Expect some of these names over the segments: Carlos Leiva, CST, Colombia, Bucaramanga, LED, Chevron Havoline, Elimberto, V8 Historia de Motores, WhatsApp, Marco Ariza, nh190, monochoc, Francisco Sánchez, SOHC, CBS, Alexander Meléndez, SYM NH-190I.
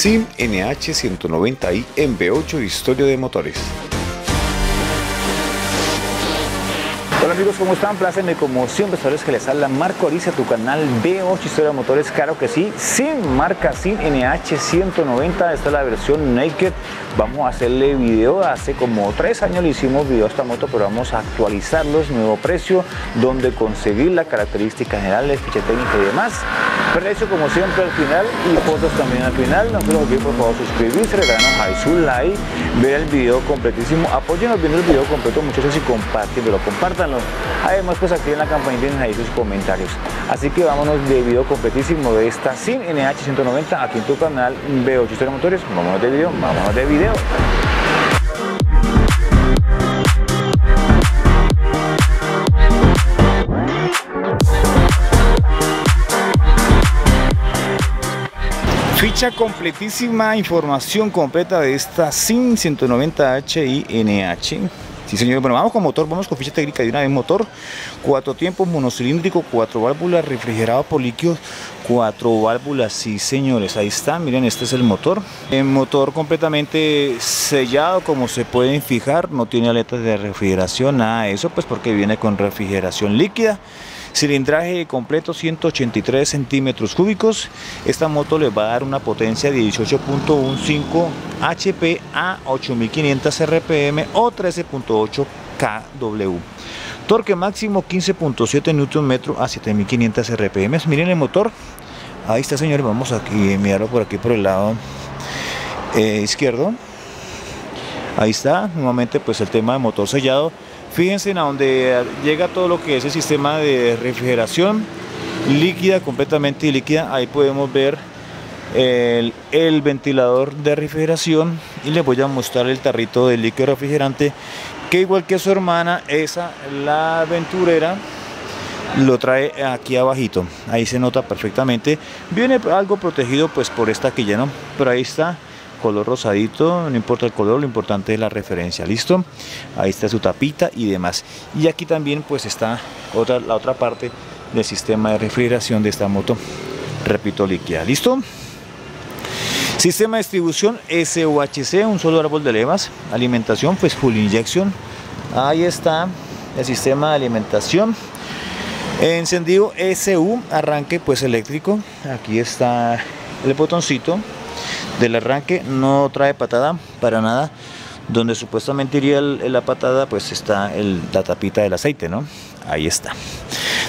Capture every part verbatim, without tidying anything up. SYM N H ciento noventa I en V ocho Historia de Motores. Hola amigos, ¿cómo están? Plácenme como siempre, sabes que les habla Marco Ariza, tu canal V ocho Historia de Motores, claro que sí, SYM, marca SYM N H ciento noventa, esta es la versión Naked. Vamos a hacerle video, hace como tres años le hicimos video a esta moto, pero vamos a actualizarlo, es nuevo precio, donde conseguir las características generales, ficha técnica y demás. Precio como siempre al final y fotos también al final. No se lo olviden, por favor, suscribirse, regalarnos ahí su like, ver el video completísimo, apóyennos viendo el video completo muchachos y compártenlo, compartan. Además, pues activen la campanita y ahí sus comentarios. Así que vámonos de video completísimo de esta SYM N H ciento noventa aquí en tu canal V ocho Historia de Motores. Vámonos de video, vámonos de video. Ficha completísima, información completa de esta SYM ciento noventa H I N H. Sí señor, bueno, vamos con motor, vamos con ficha técnica de una vez. Motor, cuatro tiempos, monocilíndrico, cuatro válvulas, refrigerado por líquidos, cuatro válvulas, sí señores, ahí está, miren, este es el motor. El motor completamente sellado, como se pueden fijar, no tiene aletas de refrigeración, nada de eso, pues porque viene con refrigeración líquida. Cilindraje completo ciento ochenta y tres centímetros cúbicos. Esta moto les va a dar una potencia de dieciocho punto quince H P a ocho mil quinientos R P M o trece punto ocho kW. Torque máximo quince punto siete Nm a siete mil quinientos R P M. Miren el motor, ahí está señores, vamos aquí mirarlo por aquí por el lado eh, izquierdo. Ahí está, nuevamente pues el tema de motor sellado. Fíjense en a donde llega todo lo que es el sistema de refrigeración líquida, completamente líquida. Ahí podemos ver el, el ventilador de refrigeración y les voy a mostrar el tarrito de líquido refrigerante que, igual que su hermana, esa, la aventurera, lo trae aquí abajito. Ahí se nota perfectamente. Viene algo protegido pues por esta quilla, ¿no? Pero ahí está, color rosadito, no importa el color, lo importante es la referencia, listo. Ahí está su tapita y demás, y aquí también pues está otra, la otra parte del sistema de refrigeración de esta moto, repito, líquida, listo. Sistema de distribución S O H C, un solo árbol de levas. Alimentación pues full injection, ahí está el sistema de alimentación. Encendido S U, arranque pues eléctrico, aquí está el botoncito del arranque, no trae patada para nada. Donde supuestamente iría el, la patada pues está el, la tapita del aceite, ¿no? Ahí está.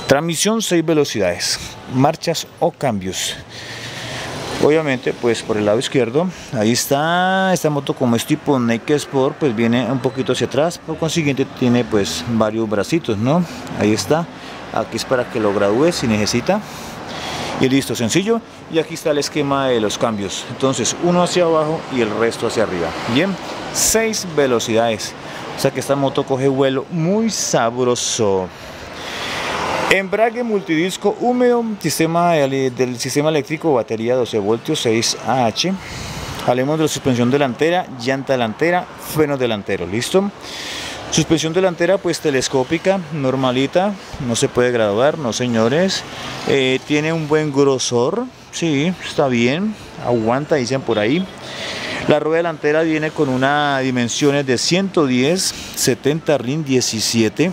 Transmisión seis velocidades, marchas o cambios. Obviamente pues por el lado izquierdo, ahí está. Esta moto como es tipo Naked Sport pues viene un poquito hacia atrás, por consiguiente tiene pues varios bracitos, ¿no? Ahí está, aquí es para que lo gradúe si necesita. Y listo, sencillo. Y aquí está el esquema de los cambios. Entonces, uno hacia abajo y el resto hacia arriba. Bien, seis velocidades. O sea que esta moto coge vuelo muy sabroso. Embrague multidisco húmedo, sistema de, del sistema eléctrico, batería doce voltios, seis A H. Hablemos de la suspensión delantera, llanta delantera, frenos delanteros. Listo. Suspensión delantera pues telescópica, normalita, no se puede graduar, no señores. Eh, tiene un buen grosor, sí, está bien, aguanta, dicen por ahí. La rueda delantera viene con unas dimensiones de ciento diez, setenta R I N diecisiete.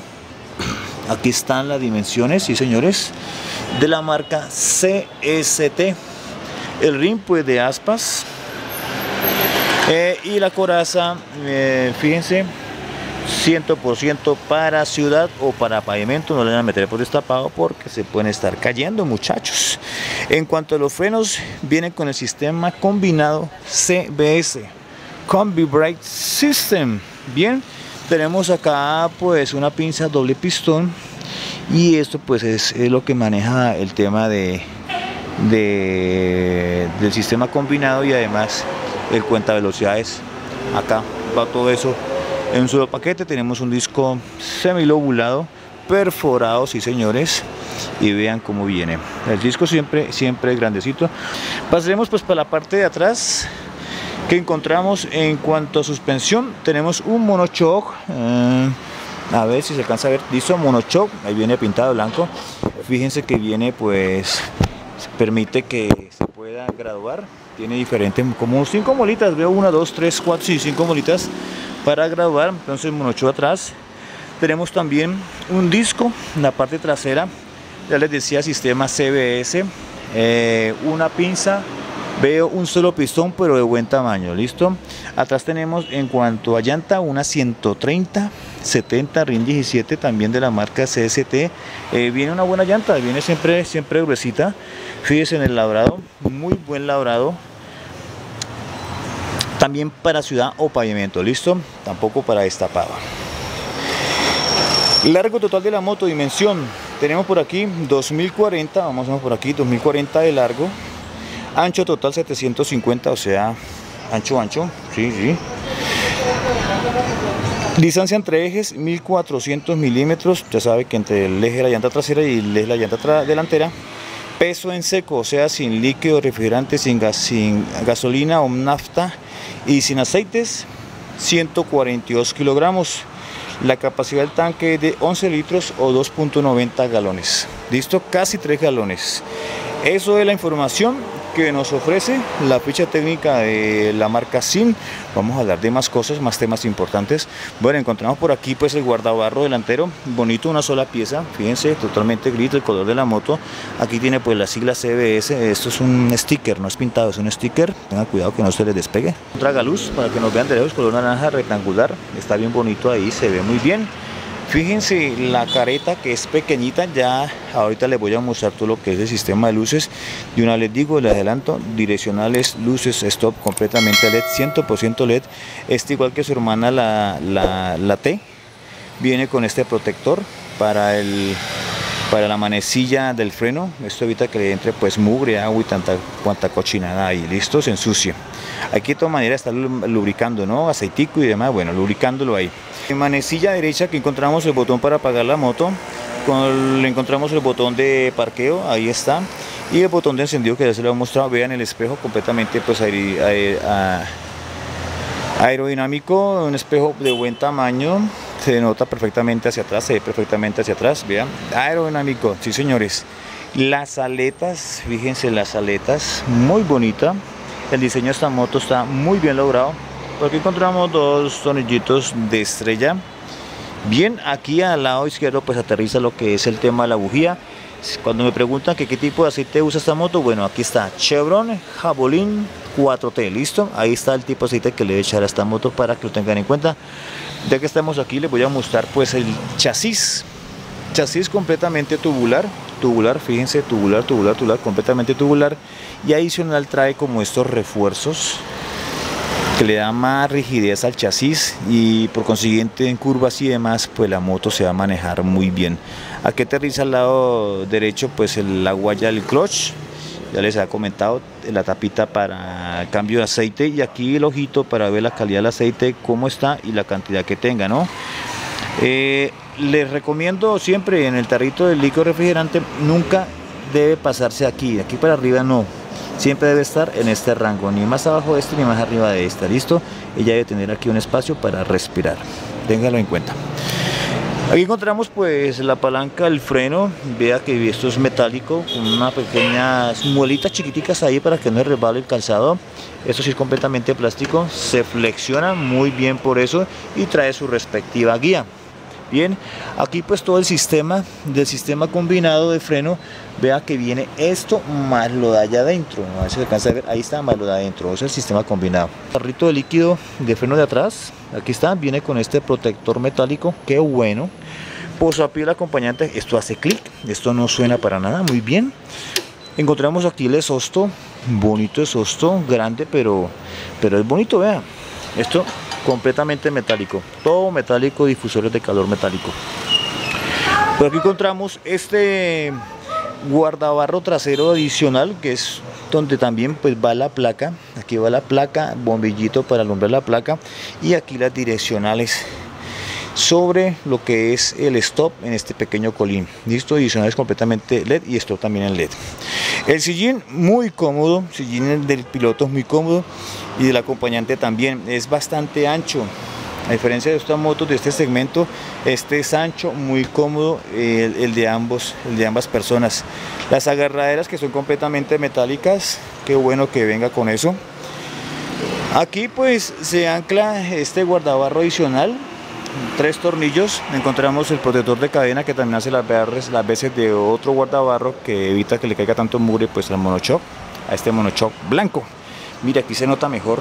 Aquí están las dimensiones, sí señores, de la marca C S T. El R I N pues de aspas. Eh, y la coraza, eh, fíjense, cien por ciento para ciudad o para pavimento, no le van a meter por destapado porque se pueden estar cayendo muchachos. En cuanto a los frenos, vienen con el sistema combinado C B S, Combi Brake System. Bien, tenemos acá pues una pinza doble pistón y esto pues es, es lo que maneja el tema de, de del sistema combinado, y además el cuenta velocidades, acá va todo eso. En un solo paquete. Tenemos un disco semilobulado, perforado, sí señores, y vean cómo viene. El disco siempre, siempre es grandecito. Pasaremos pues para la parte de atrás, que encontramos en cuanto a suspensión. Tenemos un monochoc, eh, a ver si se alcanza a ver, listo, monochoc, ahí viene pintado blanco. Fíjense que viene pues permite que se pueda graduar. Tiene diferentes, como cinco bolitas, veo una, dos, tres, cuatro, sí, cinco bolitas para graduar. Entonces monocho atrás. Tenemos también un disco en la parte trasera, ya les decía, sistema C B S, eh, una pinza. Veo un solo pistón, pero de buen tamaño, ¿listo? Atrás tenemos, en cuanto a llanta, una ciento treinta setenta RIN diecisiete, también de la marca C S T. Eh, viene una buena llanta, viene siempre, siempre gruesita. Fíjense en el labrado, muy buen labrado. También para ciudad o pavimento, ¿listo? Tampoco para destapado. Largo total de la moto, dimensión. Tenemos por aquí dos mil cuarenta, vamos a ver por aquí, dos mil cuarenta de largo. Ancho total setecientos cincuenta, o sea, ancho, ancho, sí, sí. Distancia entre ejes mil cuatrocientos milímetros, ya sabe que entre el eje de la llanta trasera y el eje de la llanta delantera. Peso en seco, o sea, sin líquido refrigerante, sin, gas, sin gasolina o nafta y sin aceites, ciento cuarenta y dos kilogramos. La capacidad del tanque es de once litros o dos punto noventa galones. Listo, casi tres galones. Eso es la información que nos ofrece la ficha técnica de la marca SYM. Vamos a hablar de más cosas, más temas importantes. Bueno, encontramos por aquí pues el guardabarro delantero, bonito, una sola pieza, fíjense, totalmente gris, el color de la moto. Aquí tiene pues la sigla C B S, esto es un sticker, no es pintado, es un sticker, tengan cuidado que no se les despegue. Un tragaluz para que nos vean de lejos, color naranja rectangular, está bien bonito ahí, se ve muy bien. Fíjense la careta, que es pequeñita, ya ahorita les voy a mostrar todo lo que es el sistema de luces. De una les digo, les adelanto, direccionales, luces, stop, completamente L E D, cien por ciento L E D. Este, igual que su hermana la, la, la T, viene con este protector para, el, para la manecilla del freno. Esto evita que le entre pues mugre, agua y tanta cuanta cochinada ahí, listo, se ensucia. Aquí de todas maneras está lubricando, ¿no? Aceitico y demás, bueno, lubricándolo ahí. En manecilla derecha, que encontramos el botón para apagar la moto, con, le encontramos el botón de parqueo, ahí está, y el botón de encendido que ya se lo he mostrado. Vean el espejo completamente pues aer, aer, a, aerodinámico, un espejo de buen tamaño, se nota perfectamente hacia atrás, se ve perfectamente hacia atrás, vean, aerodinámico, sí señores. Las aletas, fíjense las aletas, muy bonita. El diseño de esta moto está muy bien logrado. Por aquí encontramos dos tornillitos de estrella. Bien, aquí al lado izquierdo pues aterriza lo que es el tema de la bujía. Cuando me preguntan que qué tipo de aceite usa esta moto, bueno, aquí está Chevron Havoline cuatro T, listo. Ahí está el tipo de aceite que le voy a echar a esta moto para que lo tengan en cuenta. Ya que estamos aquí, les voy a mostrar pues el chasis. Chasis completamente tubular. Tubular, fíjense, tubular, tubular, tubular, completamente tubular. Y adicional trae como estos refuerzos que le da más rigidez al chasis, y por consiguiente en curvas y demás pues la moto se va a manejar muy bien. Aquí aterriza al lado derecho pues el, la guaya del clutch, ya les ha comentado, la tapita para cambio de aceite, y aquí el ojito para ver la calidad del aceite, cómo está y la cantidad que tenga, ¿no? Eh, les recomiendo siempre, en el tarrito del líquido refrigerante nunca debe pasarse aquí, de aquí para arriba no, siempre debe estar en este rango, ni más abajo de este ni más arriba de esta, listo. Ella debe tener aquí un espacio para respirar, téngalo en cuenta. Aquí encontramos pues la palanca del freno, vea que esto es metálico, con unas pequeñas muelitas chiquiticas ahí para que no resbale el calzado. Esto sí es completamente plástico, se flexiona muy bien por eso, y trae su respectiva guía. Bien, aquí pues todo el sistema, del sistema combinado de freno, vea que viene esto más lo de allá adentro, a ver si se alcanza a ver, ahí está más lo de adentro, es el sistema combinado. El tarrito de líquido de freno de atrás, aquí está, viene con este protector metálico, qué bueno. Posapiel acompañante, esto hace clic, esto no suena para nada, muy bien. Encontramos aquí el exhausto, bonito exhausto, grande, pero, pero es bonito, vea, esto completamente metálico, todo metálico, difusores de calor metálico. Por aquí encontramos este guardabarro trasero adicional, que es donde también pues va la placa, aquí va la placa, bombillito para alumbrar la placa, y aquí las direccionales sobre lo que es el stop en este pequeño colín, listo, adicionales completamente L E D y stop también en L E D. El sillín muy cómodo, sillín del piloto es muy cómodo, y del acompañante también, es bastante ancho, A diferencia de estas motos de este segmento, este es ancho, muy cómodo, eh, el, el, de ambos, el de ambas personas. Las agarraderas que son completamente metálicas, qué bueno que venga con eso. Aquí pues se ancla este guardabarro adicional, tres tornillos, encontramos el protector de cadena que también hace las veces, las veces de otro guardabarro que evita que le caiga tanto mugre pues al monochoc, a este monochoc blanco. Mira, aquí se nota mejor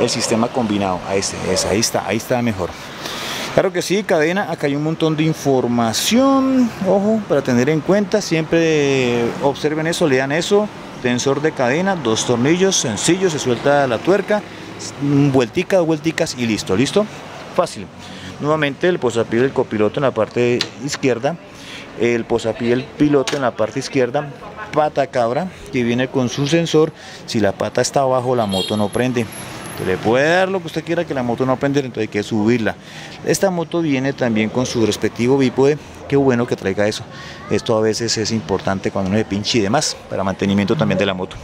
el sistema combinado, ahí, es, ahí está, ahí está mejor. Claro que sí, cadena, acá hay un montón de información, ojo, para tener en cuenta, siempre observen eso, lean eso, tensor de cadena, dos tornillos, sencillo, se suelta la tuerca, vueltica, dos vuelticas y listo, listo, fácil. Nuevamente el posapié del copiloto en la parte izquierda, el posapié del piloto en la parte izquierda, pata cabra que viene con su sensor. Si la pata está abajo, la moto no prende. Que le puede dar lo que usted quiera, que la moto no prende, entonces hay que subirla. Esta moto viene también con su respectivo bípode, qué bueno que traiga eso. Esto a veces es importante cuando uno se pinche y demás, para mantenimiento también de la moto.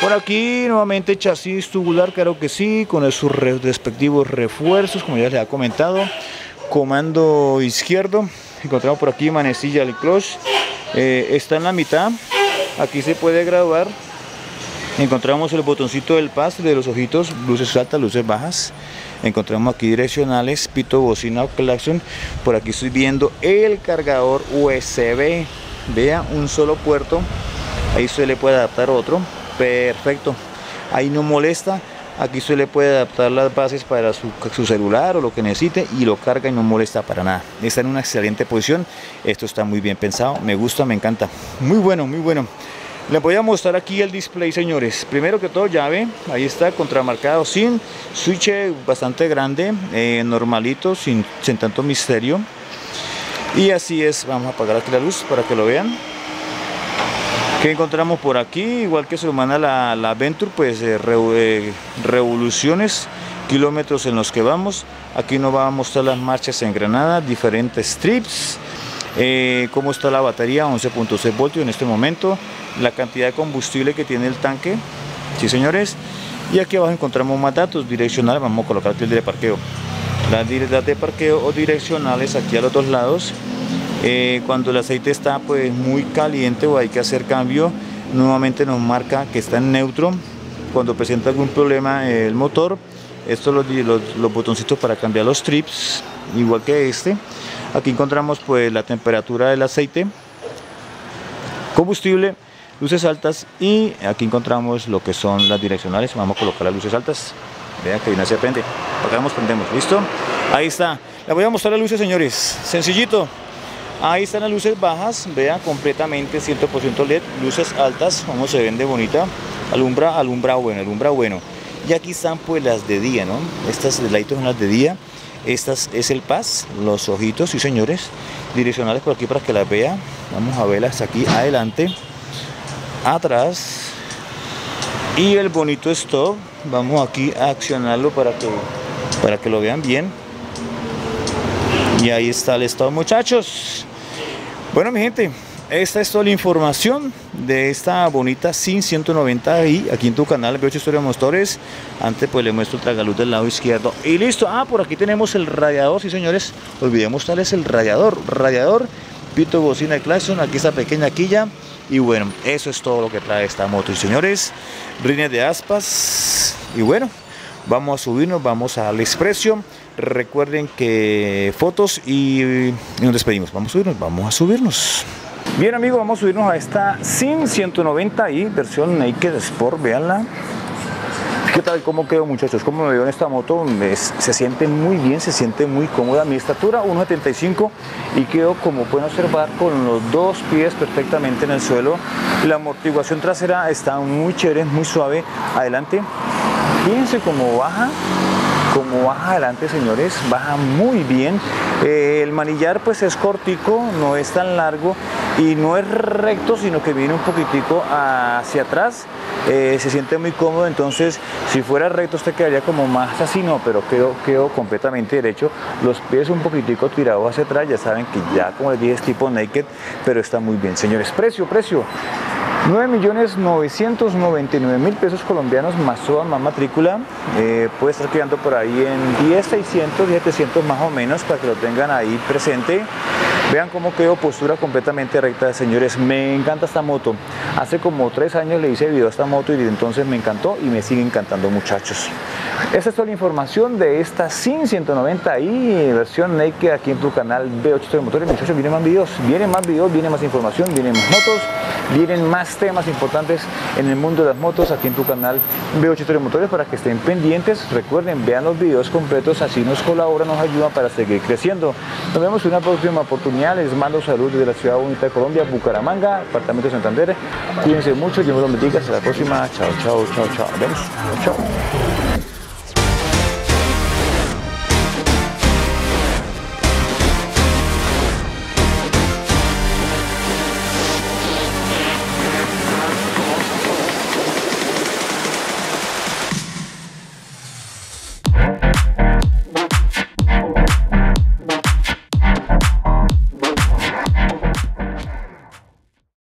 Por aquí nuevamente chasis tubular, claro que sí, con sus respectivos refuerzos, como ya les había comentado. Comando izquierdo, encontramos por aquí manecilla del clutch, eh, está en la mitad, aquí se puede graduar. Encontramos el botoncito del pas de los ojitos, luces altas, luces bajas. Encontramos aquí direccionales, pito, bocina o claxon. Por aquí estoy viendo el cargador U S B, vea, un solo puerto, ahí se le puede adaptar otro, perfecto, ahí no molesta. Aquí se le puede adaptar las bases para su, su celular o lo que necesite y lo carga y no molesta para nada. Está en una excelente posición, esto está muy bien pensado, me gusta, me encanta, muy bueno, muy bueno. Les voy a mostrar aquí el display, señores. Primero que todo, llave, ahí está, contramarcado, sin switch bastante grande, eh, normalito, sin, sin tanto misterio. Y así es, vamos a apagar aquí la luz para que lo vean. ¿Qué encontramos por aquí? Igual que se lo manda la, la Adventure, pues eh, re, eh, revoluciones, kilómetros en los que vamos. Aquí nos va a mostrar las marchas en Granada, diferentes trips, eh, cómo está la batería, once punto seis voltios en este momento, la cantidad de combustible que tiene el tanque, sí señores. Y aquí abajo encontramos más datos direccionales, vamos a colocar aquí el de parqueo, las directas de parqueo o direccionales aquí a los dos lados. Eh, cuando el aceite está pues muy caliente o hay que hacer cambio, nuevamente nos marca que está en neutro. Cuando presenta algún problema eh, el motor, estos los, los, los botoncitos para cambiar los trips, igual que este. Aquí encontramos pues la temperatura del aceite, combustible, luces altas, y aquí encontramos lo que son las direccionales. Vamos a colocar las luces altas, vean que bien se prende, apagamos, prendemos, listo, ahí está. Les voy a mostrar las luces, señores, sencillito. Ahí están las luces bajas, vean, completamente cien por ciento L E D, luces altas, como se ven de bonita, alumbra, alumbra bueno, alumbra bueno. Y aquí están pues las de día, ¿no? Estas laditos son las de día, estas es el P A S, los ojitos, sí señores, direccionales por aquí para que las vean, vamos a verlas aquí, adelante, atrás, y el bonito stop, vamos aquí a accionarlo para que, para que lo vean bien. Y ahí está el estado, muchachos. Bueno, mi gente, esta es toda la información de esta bonita SYM ciento noventa I aquí en tu canal V ocho Historia de Motores. Antes pues le muestro el tragaluz del lado izquierdo y listo. Ah, por aquí tenemos el radiador, sí señores, olvidemos tal es el radiador, radiador, pito, bocina y claxon, aquí está pequeña quilla. Y bueno, eso es todo lo que trae esta moto, y señores, rines de aspas. Y bueno, vamos a subirnos, vamos a darles precio. Recuerden que fotos y, y nos despedimos. Vamos a subirnos, vamos a subirnos. Bien amigos, vamos a subirnos a esta SYM ciento noventa I versión Naked Sport, veanla. ¿Qué tal? ¿Cómo quedó, muchachos? ¿Cómo me veo en esta moto? Es, se siente muy bien, se siente muy cómoda. Mi estatura uno setenta y cinco y quedo, como pueden observar, con los dos pies perfectamente en el suelo. La amortiguación trasera está muy chévere, muy suave. Adelante, fíjense cómo baja. Como baja adelante, señores, baja muy bien. Eh, el manillar pues es cortico, no es tan largo y no es recto, sino que viene un poquitico hacia atrás. Eh, se siente muy cómodo, entonces si fuera recto usted quedaría como más así, no, pero quedó, quedó completamente derecho, los pies un poquitico tirados hacia atrás. Ya saben que ya, como les dije, es tipo naked, pero está muy bien, señores. Precio, precio. nueve millones novecientos noventa y nueve mil pesos colombianos más soba, más matrícula. Eh, puede estar quedando por ahí en diez mil seiscientos, diez mil setecientos más o menos, para que lo tengan ahí presente. Vean cómo quedó, postura completamente recta, señores. Me encanta esta moto. Hace como tres años le hice video a esta moto y desde entonces me encantó y me sigue encantando, muchachos. Esta es toda la información de esta SYM ciento noventa i versión naked aquí en tu canal V ocho de Motores. Muchachos, vienen más videos, vienen más videos, viene más información, vienen más motos, vienen más temas importantes en el mundo de las motos aquí en tu canal V ocho de Motores, para que estén pendientes. Recuerden, vean los videos completos, así nos colaboran, nos ayudan para seguir creciendo. Nos vemos en una próxima oportunidad. Les mando salud desde la ciudad bonita de Colombia, Bucaramanga, departamento de Santander. Cuídense mucho, yo me lo bendiga. Hasta la próxima. Chao, chao, chao, chao. Vemos. Chao.